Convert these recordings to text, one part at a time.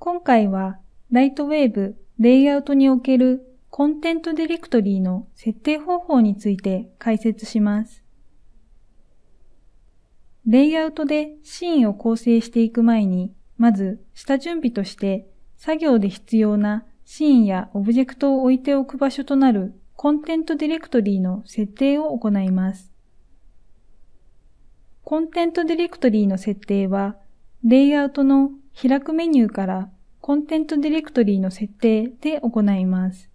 今回はライトウェーブレイアウトにおけるコンテントディレクトリーの設定方法について解説します。レイアウトでシーンを構成していく前に、まず下準備として作業で必要なシーンやオブジェクトを置いておく場所となるコンテントディレクトリーの設定を行います。コンテントディレクトリーの設定は、レイアウトの開くメニューからコンテントディレクトリーの設定で行います。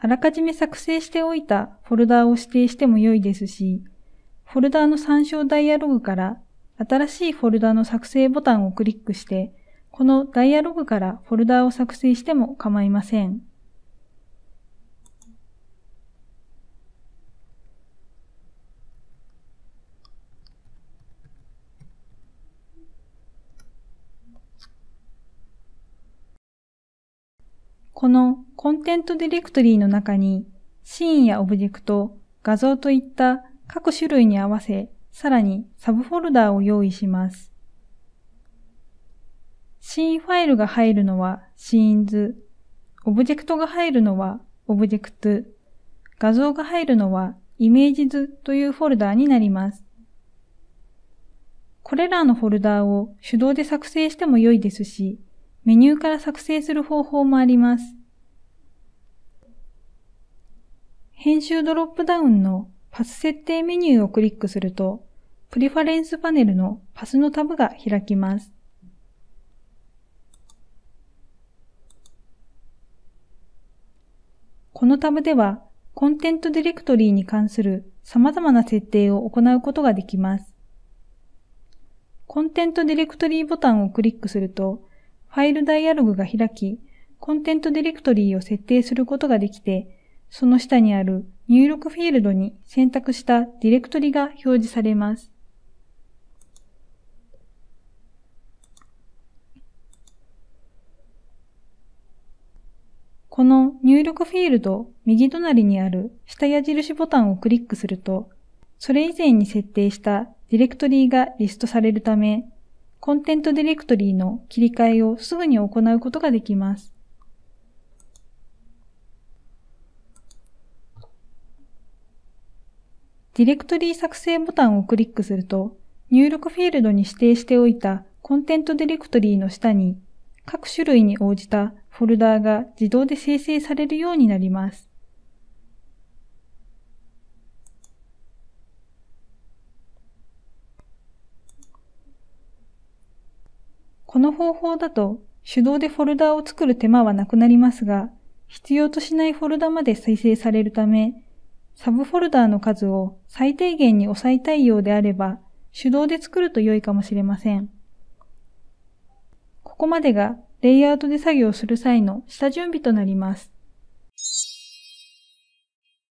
あらかじめ作成しておいたフォルダーを指定しても良いですし、フォルダーの参照ダイアログから新しいフォルダーの作成ボタンをクリックして、このダイアログからフォルダーを作成しても構いません。このコンテントディレクトリーの中にシーンやオブジェクト、画像といった各種類に合わせ、さらにサブフォルダーを用意します。シーンファイルが入るのはシーンズ、オブジェクトが入るのはオブジェクト、画像が入るのはイメージズというフォルダーになります。これらのフォルダーを手動で作成しても良いですし、メニューから作成する方法もあります。編集ドロップダウンのパス設定メニューをクリックすると、プリファレンスパネルのパスのタブが開きます。このタブでは、コンテントディレクトリーに関する様々な設定を行うことができます。コンテントディレクトリーボタンをクリックすると、ファイルダイアログが開き、コンテントディレクトリーを設定することができて、その下にある入力フィールドに選択したディレクトリが表示されます。この入力フィールド右隣にある下矢印ボタンをクリックすると、それ以前に設定したディレクトリがリストされるため、コンテントディレクトリの切り替えをすぐに行うことができます。ディレクトリ作成ボタンをクリックすると、入力フィールドに指定しておいたコンテントディレクトリの下に、各種類に応じたフォルダーが自動で生成されるようになります。この方法だと手動でフォルダを作る手間はなくなりますが、必要としないフォルダまで生成されるため、サブフォルダの数を最低限に抑えたいようであれば、手動で作ると良いかもしれません。ここまでがレイアウトで作業する際の下準備となります。